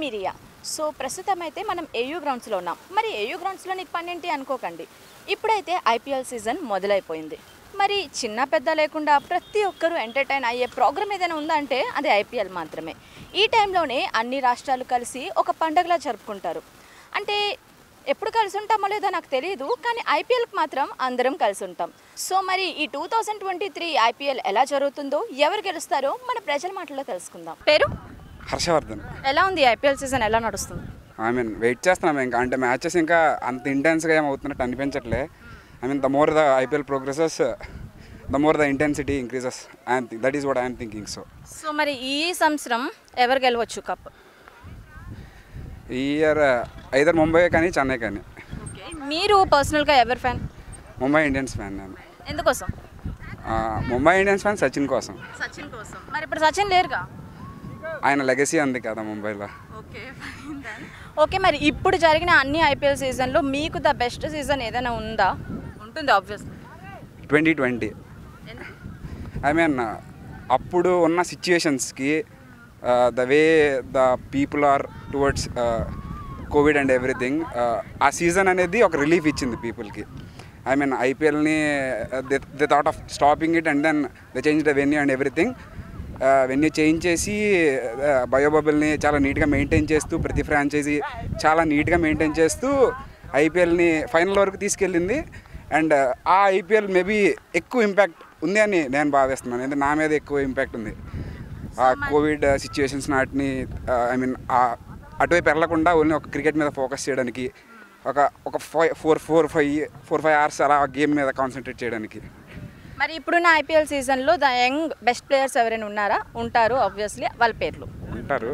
Almeria. So, ప్రస్తుతం అయితే మనం AU grounds లో ఉన్నాం. మరి AU grounds లో నీకు పని ఏంటి అనుకోకండి. ఇప్పుడైతే IPL సీజన్ మొదలైపోయింది. మరి చిన్న పెద్ద లేకుండా ప్రతి ఒక్కరు ఎంటర్టైన్ అయ్యే ప్రోగ్రామ్ ఏదైనా ఉందంటే అది IPL మాత్రమే. ఈ టైం లోనే అన్ని రాష్ట్రాలు కలిసి ఒక పండగలా జరుపుకుంటారు. అంటే ఎప్పుడు కలిసి ఉంటామో లేదో నాకు తెలియదు కానీ IPL కి మాత్రం అందరం కలిసి ఉంటాం. సో మరి ఈ 2023 IPL ఎలా జరుగుతుందో ఎవరు గెలుస్తారో మన ప్రజల మాటల్లో తెలుసుకుందాం. పేరు హర్షవర్ధన్. ఎలా ఉంది IPL సీజన్ ఎలా నడుస్తుంది? ఐ మీన్ వెయిట్ చేస్తున్నాం ఇంకా, అంటే మ్యాచెస్ ఇంకా అంత ఇంటెన్స్గా ఏమవుతున్నట్టు అనిపించట్లే. I mean, the more the IPL progresses, the more the intensity increases. And that is what I am thinking. So, mari ee samsaram ever gelavochu cup? Year either Mumbai kani Chennai kani. Okay. Meeru personal ga ever fan? Mumbai Indians fan nenu. Endukosam? Mumbai Indians fan Sachin kosam. Sachin kosam. Mari ippudu Sachin leru ga? Ayana legacy undi kada Mumbai la. Okay, fine then. Okay, mari ippudu jarigina anni IPL season lo meeku the best season edaina unda? 2020 I mean appudu unna situations ki the way the people are towards COVID and everything, a season anedi oka relief ichindi people ki. I mean IPL ni they thought of stopping it and then they changed the venue and everything. Venue change chesi bio bubble ni chaala neat ga maintain chestu, prati franchise chaala neat ga maintain chestu IPL ni final varaku teeskelindi. And ఆ IPL maybe ఎక్కువ impact ఉంది అని నేను భావిస్తున్నాను. అంటే నా మీద ఎక్కువ ఇంపాక్ట్ ఉంది ఆ కోవిడ్ సిచ్యువేషన్స్ నాటిని. ఐ మీన్ అటువైపు వెళ్ళకుండా ఓన్లీ ఒక క్రికెట్ మీద ఫోకస్ చేయడానికి ఒక ఫోర్ ఫైవ్ అవర్స్ అలా గేమ్ మీద కాన్సన్ట్రేట్ చేయడానికి. మరి ఇప్పుడున్న IPL సీజన్లో ద యంగ్ బెస్ట్ ప్లేయర్స్ ఎవరైనా ఉన్నారా? ఉంటారు ఆబ్వియస్లీ, వాళ్ళ పేర్లు ఉంటారు.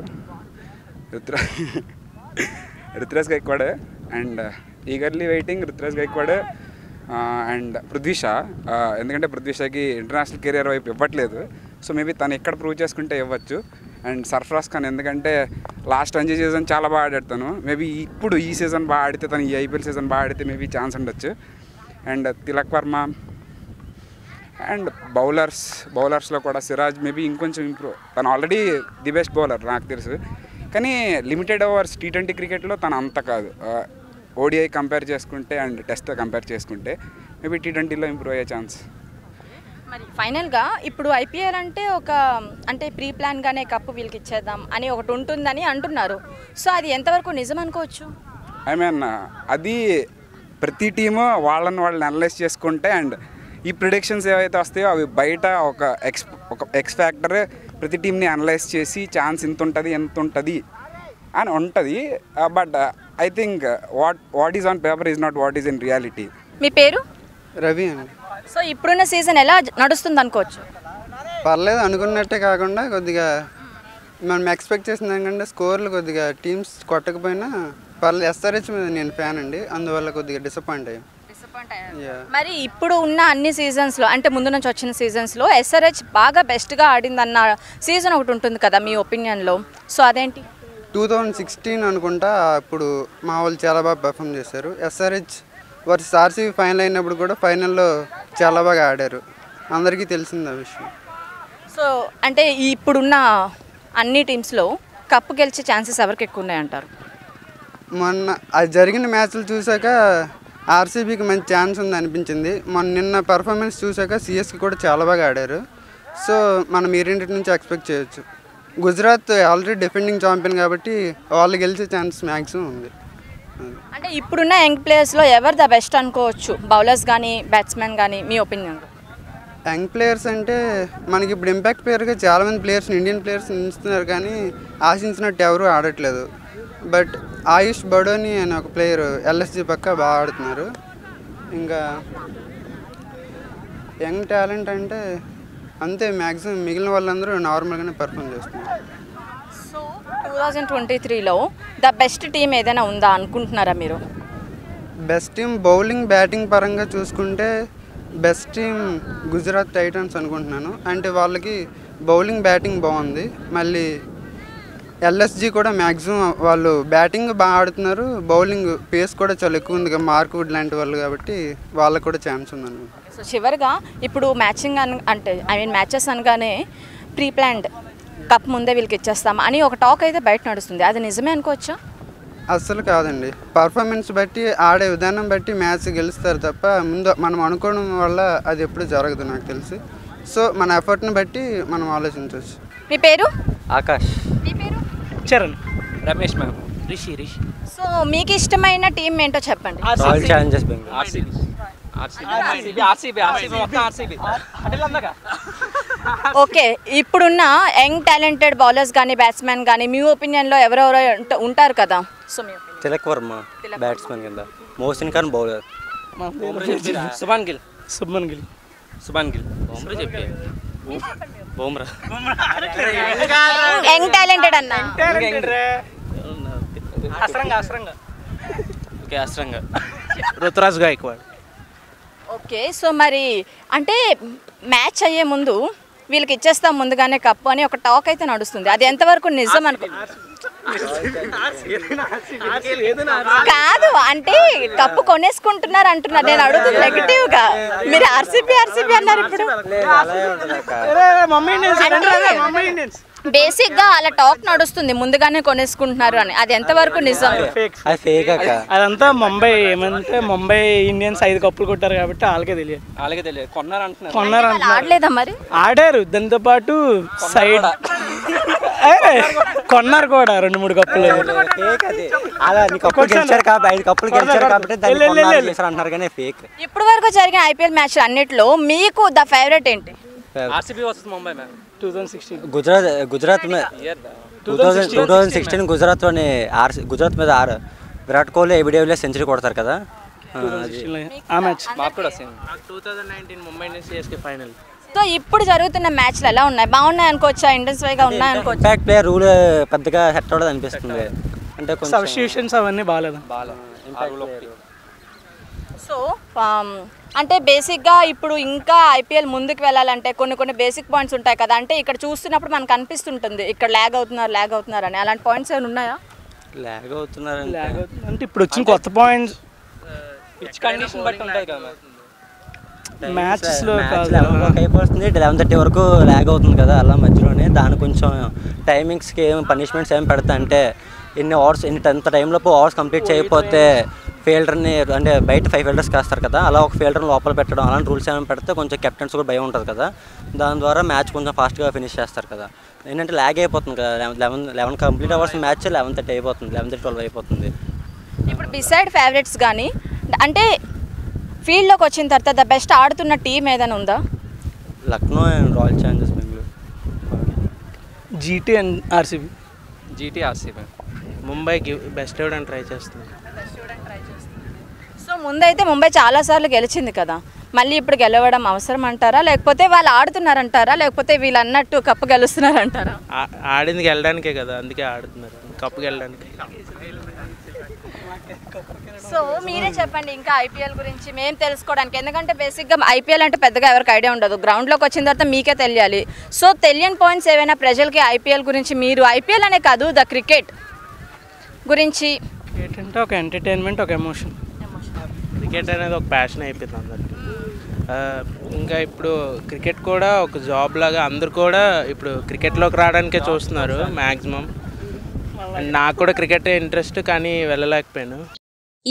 Ruturaj Gaikwad and eagerly waiting Ruturaj Gaikwad and Prithvi Shaw. ఎందుకంటే పృథ్వీ షాకి ఇంటర్నేషనల్ కెరియర్ వైపు ఇవ్వట్లేదు, సో మేబీ తను ఎక్కడ ప్రూవ్ చేసుకుంటే ఇవ్వచ్చు. అండ్ సర్ఫరాజ్ ఖాన్, ఎందుకంటే లాస్ట్ 5 సీజన్ చాలా బాగా ఆడాడు తను. మేబీ ఇప్పుడు ఈ సీజన్ బాగా ఆడితే, తను ఈ IPL సీజన్ బాగా ఆడితే మేబీ ఛాన్స్ ఉండొచ్చు. అండ్ తిలక్ వర్మ అండ్ బౌలర్స్లో కూడా సిరాజ్ మేబీ ఇంకొంచెం ఇంప్రూవ్. తను ఆల్రెడీ ది బెస్ట్ బౌలర్ నాకు తెలుసు, కానీ లిమిటెడ్ ఓవర్స్ T20 క్రికెట్లో తను అంత కాదు. ODI కంపేర్ చేసుకుంటే అండ్ టెస్ట్ కంపేర్ చేసుకుంటే మేబీ T20లో ఇంప్రూవ్ అయ్యే ఛాన్స్. మరి ఫైనల్గా ఇప్పుడు IPL అంటే ఒక అంటే ప్రీ ప్లాన్గానే కప్పు వీళ్ళకి ఇచ్చేద్దాం అని ఒకటి ఉంటుందని అంటున్నారు. సో అది ఎంతవరకు నిజం అనుకోవచ్చు? ఐ మీన్ అది ప్రతి టీము వాళ్ళని అనలైజ్ చేసుకుంటే అండ్ ఈ ప్రిడిక్షన్స్ ఏవైతే వస్తాయో అవి బయట ఒక ఎక్స్ ఫ్యాక్టర్ ప్రతి టీంని అనలైజ్ చేసి ఛాన్స్ ఎంత ఉంటుంది అని ఉంటుంది. But I think what is on paper is not what is in reality. మీ పేరు? రవి అండి. సో ఇప్పుడున్న సీజన్ ఎలా నడుస్తుంది అనుకోవచ్చు? పర్లేదు, అనుకున్నట్టే కాకుండా కొద్దిగా మనం ఎక్స్పెక్ట్ చేసిన దానికంటే స్కోర్లు కొద్దిగా టీమ్స్ కొట్టకపోయినా పర్లేదు. SRH మీద నేను ఫ్యాన్ అండి, అందువల్ల కొద్దిగా డిసప్పాయింట్ అయ్యాను. మరి ఇప్పుడు ఉన్న అన్ని సీజన్స్లో అంటే ముందు నుంచి వచ్చిన సీజన్స్లో SRH బాగా బెస్ట్గా ఆడిందన్న సీజన్ ఒకటి ఉంటుంది కదా మీ ఒపీనియన్లో, సో అదేంటి? 2016 అనుకుంటా, అప్పుడు మా వాళ్ళు చాలా బాగా పర్ఫామ్ చేశారు. SRH వర్సెస్ RCB ఫైనల్ అయినప్పుడు కూడా ఫైనల్లో చాలా బాగా ఆడారు, అందరికీ తెలిసింది ఆ విషయం. సో అంటే ఇప్పుడున్న అన్ని టీమ్స్లో కప్పు గెలిచే ఛాన్సెస్ ఎవరికి ఎక్కువ ఉన్నాయంటారు? మొన్న అది జరిగిన మ్యాచ్లు చూసాక RCBకి మంచి ఛాన్స్ ఉంది అనిపించింది. నిన్న పర్ఫార్మెన్స్ చూసాక CSK కూడా చాలా బాగా ఆడారు. సో మనం ఈ రెండింటి నుంచి ఎక్స్పెక్ట్ చేయొచ్చు. గుజరాత్ ఆల్రెడీ డిఫెండింగ్ ఛాంపియన్ కాబట్టి వాళ్ళు గెలిచే ఛాన్స్ మ్యాక్సిమం ఉంది. అంటే ఇప్పుడున్న యంగ్ ప్లేయర్స్లో ఎవరు ద బెస్ట్ అనుకోవచ్చు, బౌలర్స్ కానీ బ్యాట్స్మెన్ కానీ, మీ ఒపీనియన్? యంగ్ ప్లేయర్స్ అంటే మనకి ఇప్పుడు ఇంపాక్ట్ ప్లేయర్గా చాలామంది ప్లేయర్స్ని ఇండియన్ ప్లేయర్స్ నిలుస్తున్నారు, కానీ ఆశించినట్టు ఎవరు ఆడట్లేదు. బట్ ఆయుష్ బడోని అనే ఒక ప్లేయర్ LSG పక్క బాగా ఆడుతున్నారు. ఇంకా యంగ్ టాలెంట్ అంటే అంతే, మ్యాక్సిమం మిగిలిన వాళ్ళందరూ నార్మల్గానే పర్ఫామ్ చేస్తున్నారు. సో 2023లో ద బెస్ట్ టీం ఏదైనా ఉందా అనుకుంటున్నారా మీరు? బెస్ట్ టీం బౌలింగ్ బ్యాటింగ్ పరంగా చూసుకుంటే బెస్ట్ టీం గుజరాత్ టైటన్స్ అనుకుంటున్నాను. అంటే వాళ్ళకి బౌలింగ్ బ్యాటింగ్ బాగుంది, మళ్ళీ LSG కూడా మ్యాక్సిమం వాళ్ళు బ్యాటింగ్ బాగా ఆడుతున్నారు, బౌలింగ్ పేస్ కూడా చాలా ఎక్కువ ఉంది మార్క్వుడ్ లాంటి వాళ్ళు, కాబట్టి వాళ్ళకు కూడా ఛాన్స్ ఉందన్నమాట. సో చివరిగా ఇప్పుడు మ్యాచింగ్ అంటే ఐ మీన్ మ్యాచెస్ అనగానే ప్రీ ప్లాన్డ్ కప్ ముందే వీళ్ళకి ఇచ్చేస్తాం అని ఒక టాక్ అయితే బయట నడుస్తుంది, అది నిజమే అనుకోవచ్చా? అస్సలు కాదండి. పర్ఫార్మెన్స్ బట్టి ఆడే విధానం బట్టి మ్యాచ్ గెలుస్తారు తప్ప ముందు మనం అనుకోవడం వల్ల అది ఎప్పుడు జరగదు నాకు తెలిసి. సో మన ఎఫర్ట్ని బట్టి మనం ఆలోచించవచ్చు. మీ పేరు? ఆకాష్. మీ పేరు? చరణ్. రమేష్ మ్యామ్. రిషి. రిషి. సో మీకు ఇష్టమైన టీం ఏంటో చెప్పండి. ఓకే, ఇప్పుడున్న యంగ్ టాలెంటెడ్ బౌలర్స్ కానీ బ్యాట్స్మెన్ కానీ మీ ఒపీనియన్లో ఎవరెవరో ఉంటారు కదా? సో తిలక్ వర్మ బ్యాట్స్మెన్ కింద, Mohsin Khan bowler, Shubman Gill. Shubman Gill. Shubman Gill. Bumrah. Young talented అన్న అస్రంగా రుతురాజ్ గైక్వాడ్. ఓకే, సో మరి అంటే మ్యాచ్ అయ్యే ముందు వీళ్ళకి ఇచ్చేస్తాం ముందుగానే కప్పు అని ఒక టాక్ అయితే నడుస్తుంది, అది ఎంతవరకు నిజం అనుకో? కాదు, అంటే కప్పు కొనేసుకుంటున్నారు అంటున్నారు, నేను అడుగుతుంది నెగిటివ్ గా. మీరు ఆర్సీబీ ఆర్సీబీ అన్నారు, ఇప్పుడు బేసిక్ గా అలా టాక్ నడుస్తుంది ముందుగానే కొనేసుకుంటున్నారు అని, అది ఎంతవరకు నిజం? అదంతా ముంబై ఏమంటే ముంబై ఇండియన్స్ 5 కప్పులు కొట్టారు కాబట్టి వాళ్ళకే తెలియదు. వాళ్ళకే తెలియదు కొన్నారు అంటున్నారు. ఆడలేదా మరి? ఆడారు, దాంతో పాటు సైడ్ కొన్నారు కూడా 2-3 కప్పులు. ఇప్పుడు వరకు జరిగిన ఐపీఎల్ మ్యాచ్ అన్నిట్లో మీకు ద ఫేవరెట్ ఏంటి? RCB versus Mumbai man 2016 Gujarat में 2016 Gujarat ने Gujarat में आर विराट कोहली एबीडीएवले सेंचुरी कोडतार कदा आ मैच मार्क कोड सेम 2019 Mumbai ने CSK फाइनल. సో ఇప్పుడు జరుగుతున్న మ్యాచ్లు ఎలా ఉన్నాయి, బాగున్నాయి అనుకోవచ్చా? ఇండియన్స్ వైగా ఉన్నాయి అనుకోవచ్చు. బ్యాక్ ప్లేయర్ రూల్ పెద్దగా హెట్ అవడదు అనిపిస్తుంది, అంటే కొంచెం సబ్స్టిట్యూషన్స్ అవన్నీ బాలేదు. సో అంటే బేసిక్గా ఇప్పుడు ఇంకా ఐపీఎల్ ముందుకు వెళ్ళాలంటే కొన్ని బేసిక్ పాయింట్స్ ఉంటాయి కదా, అంటే ఇక్కడ చూస్తున్నప్పుడు మనకు అనిపిస్తుంటుంది ఇక్కడ ల్యాగ్ అవుతున్నారు అని, అలాంటి పాయింట్స్ ఏమైనా ఉన్నాయా? ల్యాగ్ అవుతున్నారు అంటే ఇప్పుడు వచ్చిన కొత్త పాయింట్స్ పిచ్ కండిషన్ బట్టి ఉంటాయి కదా, మ్యాచ్లో 11:30 వరకు ల్యాగ్ అవుతుంది కదా, అలా మధ్యలోనే దాని కొంచెం టైమింగ్స్కి ఏం పనిష్మెంట్స్ ఏం పెడతా అంటే ఇన్ని టైంలో అవర్స్ కంప్లీట్ చేయకపోతే ఫీల్డర్ని అంటే బయట 5 ఫీల్డర్స్ కాస్తారు కదా, అలా ఒక ఫీల్డర్ని లోపల పెట్టడం అలాంటి రూల్స్ ఏమైనా పెడితే కొంచెం కెప్టెన్స్ కూడా భయం ఉంటుంది కదా, దాని ద్వారా మ్యాచ్ కొంచెం ఫాస్ట్గా ఫినిష్ చేస్తారు కదా. ఏంటంటే ల్యాగ్ అయిపోతుంది కదా, 11 కంప్లీట్ అవర్స్ మ్యాచ్ 11:30 అయిపోతుంది, 11:30-12 అయిపోతుంది. ఇప్పుడు బిసైడ్ ఫేవరెట్స్ కానీ అంటే ఫీల్డ్లోకి వచ్చిన తర్వాత ద బెస్ట్ ఆడుతున్న టీం ఏదైనా ఉందా? Lucknow and Royal Challengers Bengaluru. GT and RCB. GT RCB. ముంబైకి బెస్ట్ ఇవ్వడానికి ట్రై చేస్తుంది. సో ముందైతే ముంబై చాలాసార్లు గెలిచింది కదా, మళ్ళీ ఇప్పుడు గెలవడం అవసరం అంటారా, లేకపోతే వాళ్ళు ఆడుతున్నారంటారా, లేకపోతే వీళ్ళు అన్నట్టు కప్పు గెలుస్తున్నారంటారా? ఆడింది గెలడానికే కదా, అందుకే ఆడుతున్నారు కప్పు గెలడానికి. సో మీరే చెప్పండి ఇంకా ఐపీఎల్ గురించి మేము తెలుసుకోవడానికి, ఎందుకంటే బేసిక్గా ఐపీఎల్ అంటే పెద్దగా ఎవరికి ఐడియా ఉండదు, గ్రౌండ్లోకి వచ్చిన తర్వాత మీకే తెలియాలి. సో తెలియని పాయింట్స్ ఏవైనా ప్రజలకి ఐపీఎల్ గురించి, మీరు ఐపీఎల్ అనే కాదు ద క్రికెట్ గురించి? ఏంటంటే ఒక ఎంటర్టైన్మెంట్, ఒక ఎమోషన్. క్రికెట్ అనేది ఒక ప్యాషన్ అయిపోయింది అందరికి. ఇంకా ఇప్పుడు క్రికెట్ కూడా ఒక జాబ్ లాగా అందరు కూడా ఇప్పుడు క్రికెట్లోకి రావడానికే చూస్తున్నారు మ్యాక్సిమం. నాకు కూడా క్రికెట్ ఇంట్రెస్ట్ కానీ వెళ్ళలేకపోయాను.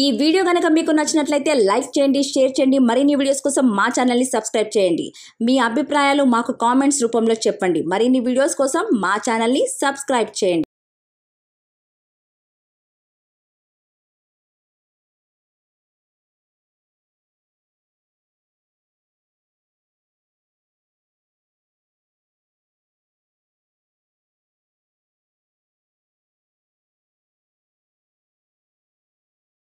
ఈ వీడియో కనుక మీకు నచ్చినట్లయితే లైక్ చేయండి, షేర్ చేయండి, మరిన్ని వీడియోస్ కోసం మా ఛానల్ని సబ్స్క్రైబ్ చేయండి. మీ అభిప్రాయాలు మాకు కామెంట్స్ రూపంలో చెప్పండి. మరిన్ని వీడియోస్ కోసం మా ఛానల్ని సబ్స్క్రైబ్ చేయండి.